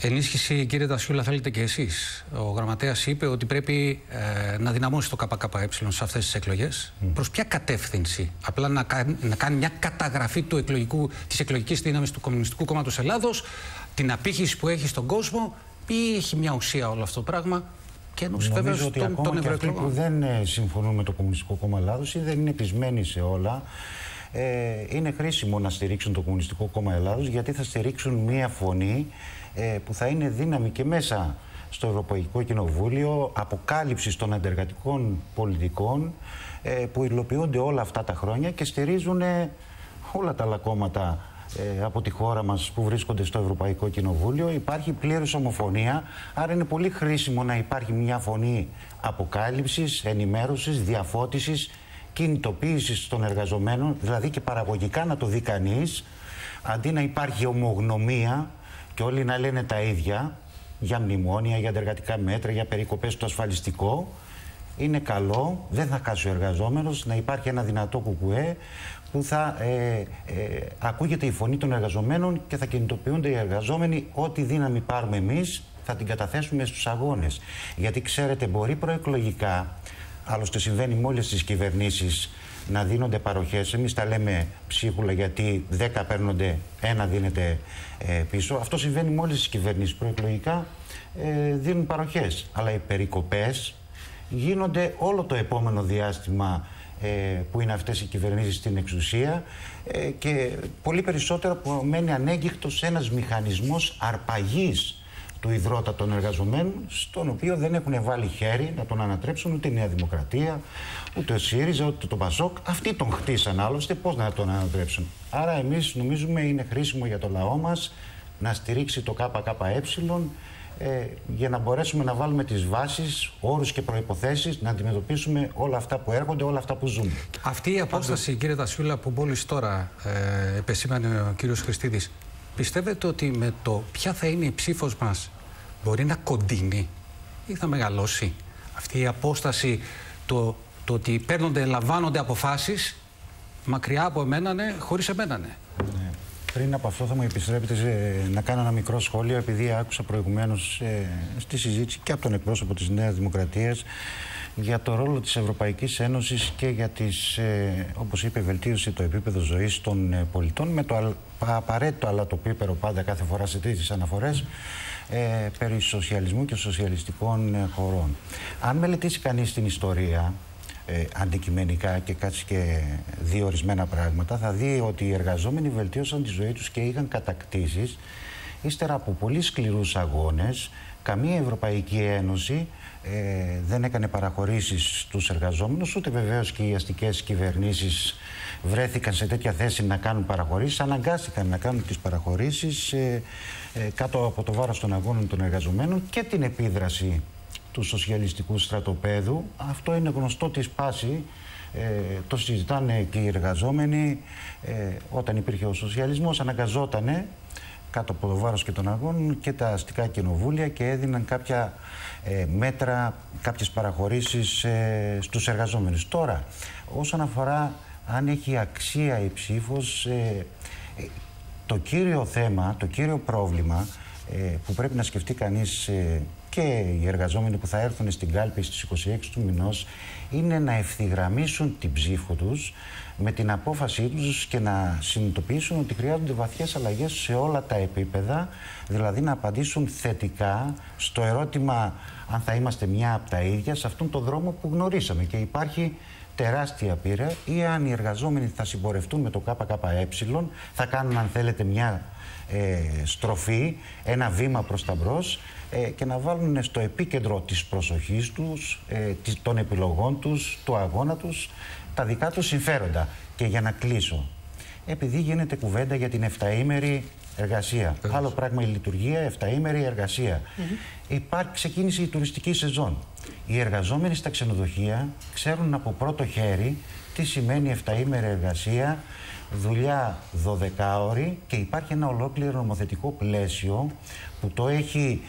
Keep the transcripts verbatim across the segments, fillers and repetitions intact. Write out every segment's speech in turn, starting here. Ενίσχυση, κύριε Τασιούλα, θέλετε και εσείς. Ο γραμματέας είπε ότι πρέπει ε, να δυναμώσει το ΚΚΕ σε αυτές τις εκλογές. Mm. Προς ποια κατεύθυνση? Απλά να κάνει, να κάνει μια καταγραφή του εκλογικού, της εκλογικής δύναμης του Κομμουνιστικού Κόμματος Ελλάδος, την απήχηση που έχει στον κόσμο, ή έχει μια ουσία όλο αυτό το πράγμα? Και εννοείς, νομίζω βέβαια, ότι τον, ακόμα τον και αυτοί που δεν συμφωνούν με το Κομμουνιστικό Κόμμα Ελλάδος ή δεν είναι πεισμένοι σε όλα, είναι χρήσιμο να στηρίξουν το Κομμουνιστικό Κόμμα Ελλάδος, γιατί θα στηρίξουν μία φωνή ε, που θα είναι δύναμη και μέσα στο Ευρωπαϊκό Κοινοβούλιο, αποκάλυψης των αντεργατικών πολιτικών ε, που υλοποιούνται όλα αυτά τα χρόνια και στηρίζουν ε, όλα τα άλλα κόμματα ε, από τη χώρα μας που βρίσκονται στο Ευρωπαϊκό Κοινοβούλιο. Υπάρχει πλήρης ομοφωνία, άρα είναι πολύ χρήσιμο να υπάρχει μια φωνή αποκάλυψης, ενημέρωσης, διαφώτισης, κινητοποίησης των εργαζομένων, δηλαδή και παραγωγικά να το δει κανείς, αντί να υπάρχει ομογνωμία και όλοι να λένε τα ίδια για μνημόνια, για αντεργατικά μέτρα, για περικοπές στο ασφαλιστικό. Είναι καλό, δεν θα χάσει ο εργαζόμενος, να υπάρχει ένα δυνατό κουκουέ που θα ε, ε, ακούγεται η φωνή των εργαζομένων και θα κινητοποιούνται οι εργαζόμενοι. Ό,τι δύναμη πάρουμε εμείς θα την καταθέσουμε στους αγώνες. Γιατί ξέρετε, μπορεί προεκλογικά, άλλωστε συμβαίνει με όλες τις κυβερνήσεις, να δίνονται παροχές. Εμείς τα λέμε ψίχουλα, γιατί δέκα παίρνονται, ένα δίνεται ε, πίσω. Αυτό συμβαίνει με όλες τις κυβερνήσεις. Προεκλογικά ε, δίνουν παροχές. Αλλά οι περικοπές γίνονται όλο το επόμενο διάστημα ε, που είναι αυτές οι κυβερνήσεις στην εξουσία ε, και πολύ περισσότερο που μένει ανέγκυχτος ένας μηχανισμός αρπαγής του ιδρώτα των εργαζομένων, στον οποίο δεν έχουν βάλει χέρι να τον ανατρέψουν ούτε η Νέα Δημοκρατία, ούτε ο ΣΥΡΙΖΑ, ούτε το ΠΑΣΟΚ. Αυτοί τον χτίσαν άλλωστε, πώς να τον ανατρέψουν. Άρα εμείς νομίζουμε είναι χρήσιμο για το λαό μας να στηρίξει το ΚΚΕ ε, για να μπορέσουμε να βάλουμε τις βάσεις, όρους και προϋποθέσεις να αντιμετωπίσουμε όλα αυτά που έρχονται, όλα αυτά που ζούμε. Αυτή η απόσταση, κύριε Τασιούλα, που μόλις τώρα ε, επεσήμανε ο κύριος Χριστίδης, πιστεύετε ότι με το ποια θα είναι η ψήφος μας μπορεί να κοντίνει ή θα μεγαλώσει αυτή η απόσταση, το, το ότι παίρνονται, λαμβάνονται αποφάσεις μακριά από εμένα, ναι, χωρίς εμένα, ναι. Ναι. Πριν από αυτό θα μου επιστρέψετε ε, να κάνω ένα μικρό σχόλιο, επειδή άκουσα προηγουμένως ε, στη συζήτηση και από τον εκπρόσωπο της Νέας Δημοκρατίας για το ρόλο της Ευρωπαϊκής Ένωσης και για τις, ε, όπως είπε, βελτίωση το επίπεδο ζωής των ε, πολιτών, με το απαραίτητο αλλά το πίπερο πάντα κάθε φορά σε τέτοιες αναφορές ε, περί σοσιαλισμού και σοσιαλιστικών ε, χωρών. Αν μελετήσει κανείς την ιστορία ε, αντικειμενικά και κάτσει και δει ορισμένα πράγματα, θα δει ότι οι εργαζόμενοι βελτίωσαν τη ζωή τους και είχαν κατακτήσεις ύστερα από πολύ σκληρούς αγώνες. Καμία Ευρωπαϊκή Ένωση ε, δεν έκανε παραχωρήσεις στους εργαζόμενους, ούτε βεβαίως και οι αστικές κυβερνήσεις βρέθηκαν σε τέτοια θέση να κάνουν παραχωρήσεις. Αναγκάστηκαν να κάνουν τις παραχωρήσεις ε, ε, κάτω από το βάρος των αγώνων των εργαζομένων και την επίδραση του σοσιαλιστικού στρατοπέδου. Αυτό είναι γνωστό της πάση. Ε, το συζητάνε και οι εργαζόμενοι. Ε, όταν υπήρχε ο σοσιαλισμός αναγκαζότανε κάτω από το βάρος και των αγώνων και τα αστικά κοινοβούλια και έδιναν κάποια ε, μέτρα, κάποιες παραχωρήσεις ε, στους εργαζόμενους. Τώρα, όσον αφορά αν έχει αξία η ψήφος, ε, το κύριο θέμα, το κύριο πρόβλημα ε, που πρέπει να σκεφτεί κανείς ε, και οι εργαζόμενοι που θα έρθουν στην κάλπη στις είκοσι έξι του μηνός, είναι να ευθυγραμμίσουν την ψήφο τους με την απόφασή τους και να συνειδητοποιήσουν ότι χρειάζονται βαθιές αλλαγές σε όλα τα επίπεδα, δηλαδή να απαντήσουν θετικά στο ερώτημα αν θα είμαστε μια από τα ίδια σε αυτόν τον δρόμο που γνωρίσαμε και υπάρχει τεράστια πείρα, ή αν οι εργαζόμενοι θα συμπορευτούν με το ΚΚΕ, θα κάνουν αν θέλετε μια ε, στροφή, ένα βήμα προς τα μπρος ε, και να βάλουν στο επίκεντρο της προσοχής τους, ε, των επιλογών τους, του αγώνα τους, τα δικά τους συμφέροντα. Και για να κλείσω, επειδή γίνεται κουβέντα για την εφταήμερη εργασία, Φέβαια. άλλο πράγμα η λειτουργία, εφταήμερη εργασία. Mm-hmm. Υπάρχει, ξεκίνησε η τουριστική σεζόν. Οι εργαζόμενοι στα ξενοδοχεία ξέρουν από πρώτο χέρι τι σημαίνει εφταήμερη εργασία, δουλειά δωδεκάωρη, και υπάρχει ένα ολόκληρο νομοθετικό πλαίσιο που το έχει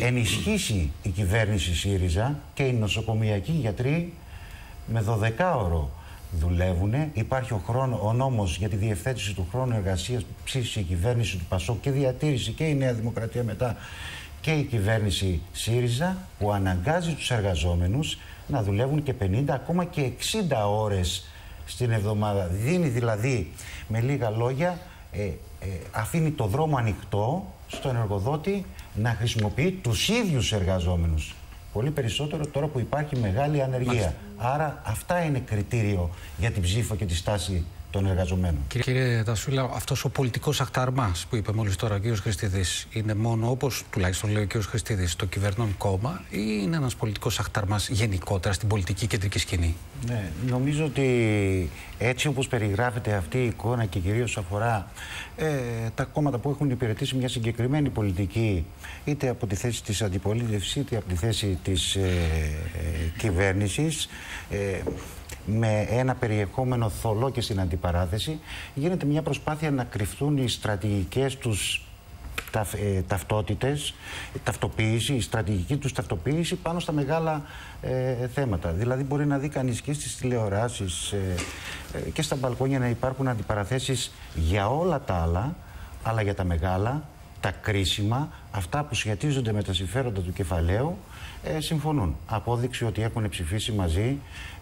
ενισχύσει η κυβέρνηση ΣΥΡΙΖΑ και οι νοσοκομιακοί γιατροί με δωδεκάωρο. δουλεύουν. Υπάρχει ο, χρόνο, ο νόμος για τη διευθέτηση του χρόνου εργασίας που ψήφισε η κυβέρνηση του ΠΑΣΟΚ και διατήρησε και η Νέα Δημοκρατία μετά και η κυβέρνηση ΣΥΡΙΖΑ, που αναγκάζει τους εργαζόμενους να δουλεύουν και πενήντα, ακόμα και εξήντα ώρες στην εβδομάδα. Δίνει δηλαδή, με λίγα λόγια, ε, ε, αφήνει το δρόμο ανοιχτό στον εργοδότη να χρησιμοποιεί τους ίδιους εργαζόμενους. Πολύ περισσότερο τώρα που υπάρχει μεγάλη ανεργία. Μάλιστα. Άρα αυτά είναι κριτήριο για την ψήφο και τη στάση των εργαζομένων. Κύριε Τασιούλα, αυτός ο πολιτικός αχταρμάς που είπε μόλις τώρα ο κύριος Χριστίδης είναι μόνο, όπως τουλάχιστον λέει ο κύριος Χριστίδης, το κυβερνών κόμμα, ή είναι ένας πολιτικός αχταρμάς γενικότερα στην πολιτική κεντρική σκηνή? Ναι, νομίζω ότι έτσι όπως περιγράφεται αυτή η εικόνα και κυρίως αφορά ε, τα κόμματα που έχουν υπηρετήσει μια συγκεκριμένη πολιτική, είτε από τη θέση της αντιπολίτευσης είτε από τη θέση της ε, ε, κυβέρνησης, ε, με ένα περιεχόμενο θολό και στην αντιπαράθεση, γίνεται μια προσπάθεια να κρυφθούν οι στρατηγικές τους ταφ, ε, ταυτότητες, ταυτοποίηση, η στρατηγική τους ταυτοποίηση πάνω στα μεγάλα ε, θέματα. Δηλαδή μπορεί να δει κανείς και στις τηλεοράσεις ε, ε, και στα μπαλκόνια να υπάρχουν αντιπαραθέσεις για όλα τα άλλα, αλλά για τα μεγάλα, τα κρίσιμα, αυτά που σχετίζονται με τα συμφέροντα του κεφαλαίου, ε, συμφωνούν. Απόδειξη ότι έχουν ψηφίσει μαζί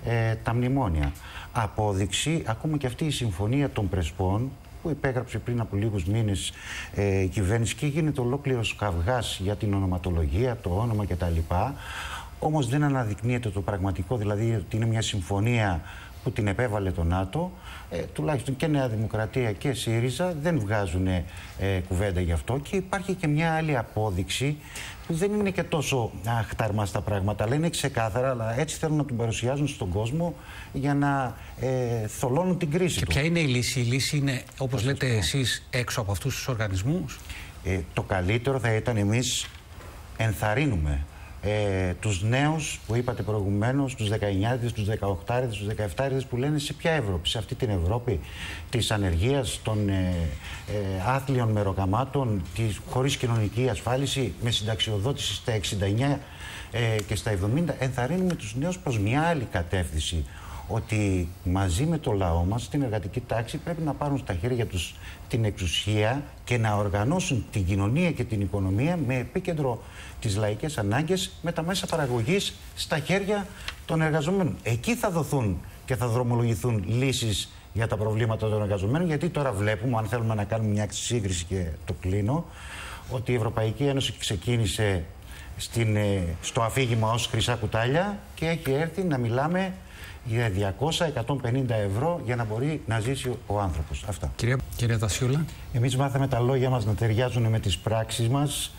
ε, τα μνημόνια. Απόδειξη, ακόμα και αυτή η συμφωνία των Πρεσπών, που υπέγραψε πριν από λίγους μήνες ε, η κυβέρνηση και γίνεται ολόκληρος καυγάς για την ονοματολογία, το όνομα κτλ. Όμως δεν αναδεικνύεται το πραγματικό, δηλαδή ότι είναι μια συμφωνία που την επέβαλε το ΝΑΤΟ, ε, τουλάχιστον και Νέα Δημοκρατία και ΣΥΡΙΖΑ δεν βγάζουν ε, κουβέντα γι' αυτό. Και υπάρχει και μια άλλη απόδειξη που δεν είναι και τόσο αχταρμά στα πράγματα, αλλά είναι ξεκάθαρα, αλλά έτσι θέλουν να τον παρουσιάζουν στον κόσμο για να ε, θολώνουν την κρίση και του. Και ποια είναι η λύση? Η λύση είναι, όπως λέτε εσείς, έξω από αυτούς τους οργανισμούς. Ε, το καλύτερο θα ήταν εμείς ενθαρρύνουμε Ε, τους νέους που είπατε προηγουμένως, τους δεκαεννιάριδες, τους δεκαοκτάριδες, τους δεκαεφτάριδες, που λένε σε ποια Ευρώπη, σε αυτή την Ευρώπη της ανεργίας, των ε, ε, άθλιων μεροκαμάτων, της, χωρίς κοινωνική ασφάλιση, με συνταξιοδότηση στα εξήντα εννιά ε, και στα εβδομήντα, ενθαρρύνουμε τους νέους προς μια άλλη κατεύθυνση. Ότι μαζί με το λαό μας, την εργατική τάξη, πρέπει να πάρουν στα χέρια τους την εξουσία και να οργανώσουν την κοινωνία και την οικονομία με επίκεντρο τις λαϊκές ανάγκες, με τα μέσα παραγωγής στα χέρια των εργαζομένων. Εκεί θα δοθούν και θα δρομολογηθούν λύσεις για τα προβλήματα των εργαζομένων, γιατί τώρα βλέπουμε, αν θέλουμε να κάνουμε μια σύγκριση και το κλείνω, ότι η Ευρωπαϊκή Ένωση ξεκίνησε στην, στο αφήγημα ως χρυσά κουτάλια και έχει έρθει να μιλάμε για διακόσια με εκατόν πενήντα ευρώ για να μπορεί να ζήσει ο άνθρωπος. Αυτά. Κυρία, κυρία Τασιούλα. Εμείς μάθαμε τα λόγια μας να ταιριάζουν με τις πράξεις μας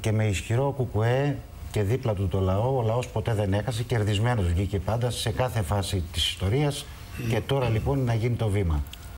και με ισχυρό κουκουέ και δίπλα του το λαό. Ο λαός ποτέ δεν έχασε, κερδισμένος βγήκε πάντα σε κάθε φάση της ιστορίας. Mm. Και τώρα λοιπόν να γίνει το βήμα.